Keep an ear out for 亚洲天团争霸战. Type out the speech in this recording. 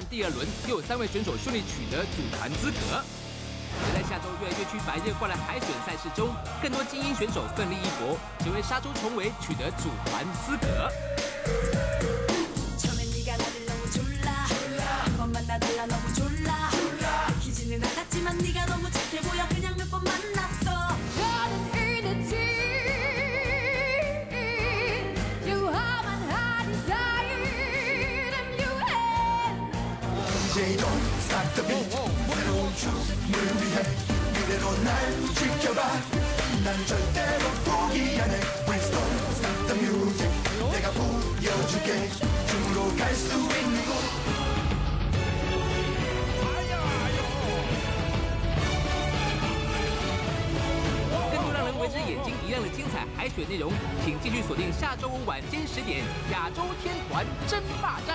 战第二轮，又有3位选手顺利取得组团资格。而在下周越来越区白热灌篮海选赛事中，更多精英选手奋力一搏，成为杀出重围，取得组团资格。更多让人为之眼睛一亮的精彩海选内容，请继续锁定下周五晚间10点《亚洲天团争霸战》。